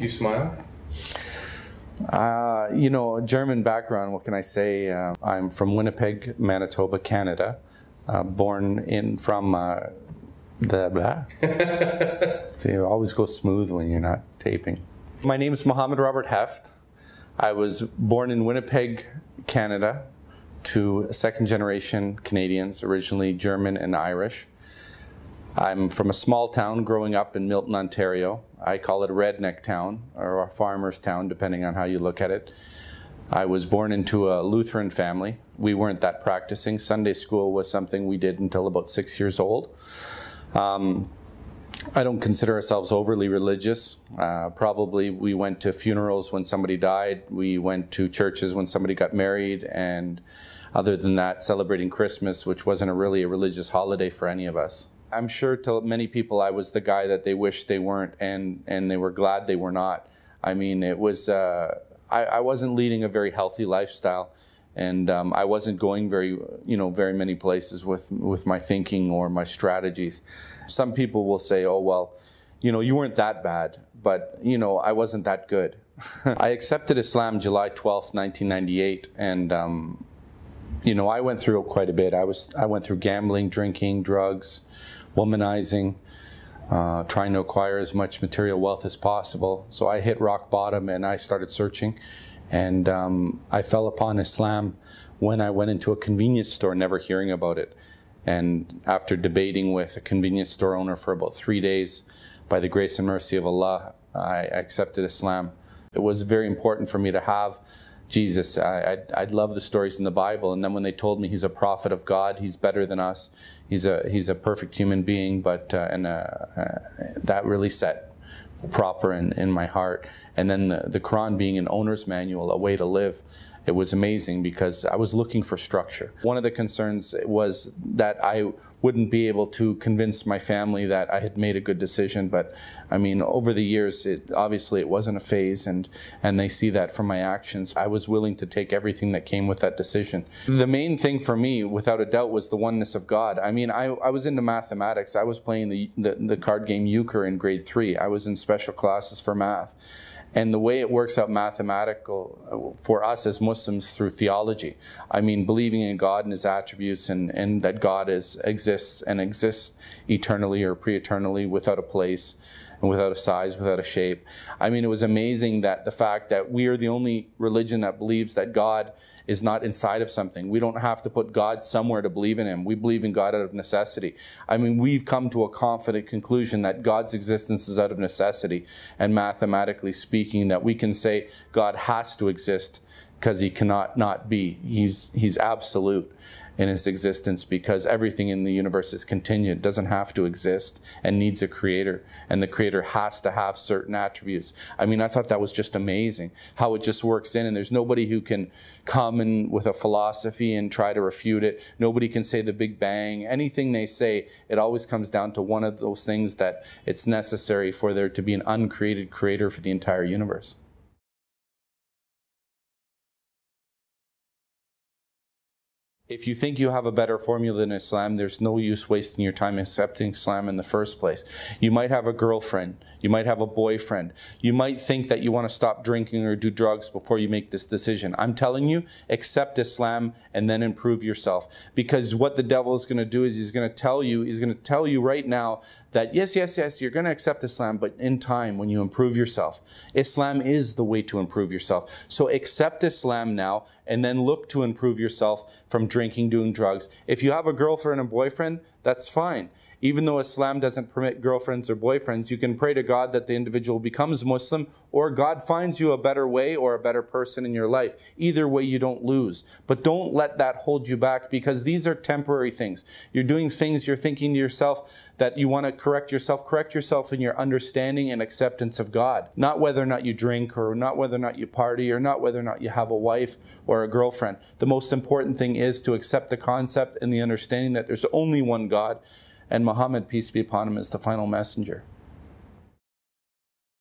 Do you smile? You know, German background, what can I say? I'm from Winnipeg, Manitoba, Canada. Born in from the blah. So you always go smooth when you're not taping. My name is Muhammad Robert Heft. I was born in Winnipeg, Canada, to second-generation Canadians, originally German and Irish. I'm from a small town growing up in Milton, Ontario. I call it a redneck town or a farmer's town, depending on how you look at it. I was born into a Lutheran family. We weren't that practicing. Sunday school was something we did until about 6 years old. I don't consider ourselves overly religious. Probably we went to funerals when somebody died. We went to churches when somebody got married. And other than that, celebrating Christmas, which wasn't really a religious holiday for any of us. I'm sure to many people I was the guy that they wished they weren't and they were glad they were not. I mean, it was... I wasn't leading a very healthy lifestyle, and I wasn't going very many places with my thinking or my strategies. Some people will say, oh, well, you know, you weren't that bad, but, you know, I wasn't that good. I accepted Islam July 12th, 1998, and, you know, I went through quite a bit. I went through gambling, drinking, drugs, womanizing. Trying to acquire as much material wealth as possible. So I hit rock bottom and I started searching. And I fell upon Islam when I went into a convenience store, never hearing about it. And after debating with a convenience store owner for about 3 days, by the grace and mercy of Allah, I accepted Islam. It was very important for me to have Jesus. I love the stories in the Bible, and then when they told me he's a prophet of God, he's better than us, he's a perfect human being, but that really set proper in my heart. And then the Quran being an owner's manual, a way to live, it was amazing because I was looking for structure. One of the concerns was that I wouldn't be able to convince my family that I had made a good decision, but I mean, over the years, obviously it wasn't a phase, and they see that from my actions. I was willing to take everything that came with that decision. The main thing for me, without a doubt, was the oneness of God. I mean, I was into mathematics. I was playing the card game Euchre in grade 3. I was in special classes for math. And the way it works out mathematical for us as Muslims through theology, I mean, believing in God and his attributes and that God exists eternally or pre-eternally without a place and without a size, without a shape. I mean, it was amazing that the fact that we are the only religion that believes that God is not inside of something. We don't have to put God somewhere to believe in him. We believe in God out of necessity. I mean, we've come to a confident conclusion that God's existence is out of necessity, and mathematically speaking, that we can say God has to exist because he cannot not be. He's absolute in his existence because everything in the universe is contingent, doesn't have to exist, and needs a creator, and the creator has to have certain attributes. I mean, I thought that was just amazing, how it just works in, and there's nobody who can come in with a philosophy and try to refute it. Nobody can say the Big Bang. Anything they say, it always comes down to one of those things that it's necessary for there to be an uncreated creator for the entire universe. If you think you have a better formula than Islam, there's no use wasting your time accepting Islam in the first place. You might have a girlfriend. You might have a boyfriend. You might think that you want to stop drinking or do drugs before you make this decision. I'm telling you, accept Islam and then improve yourself. Because what the devil is going to do is he's going to tell you right now that yes, you're going to accept Islam, but in time when you improve yourself. Islam is the way to improve yourself. So accept Islam now and then look to improve yourself from drinking, doing drugs. If you have a girlfriend and boyfriend, that's fine. Even though Islam doesn't permit girlfriends or boyfriends, you can pray to God that the individual becomes Muslim, or God finds you a better way or a better person in your life. Either way, you don't lose. But don't let that hold you back, because these are temporary things. You're doing things, you're thinking to yourself that you want to correct yourself in your understanding and acceptance of God. Not whether or not you drink, or not whether or not you party, or not whether or not you have a wife or a girlfriend. The most important thing is to accept the concept and the understanding that there's only one God, and Muhammad, peace be upon him, is the final messenger.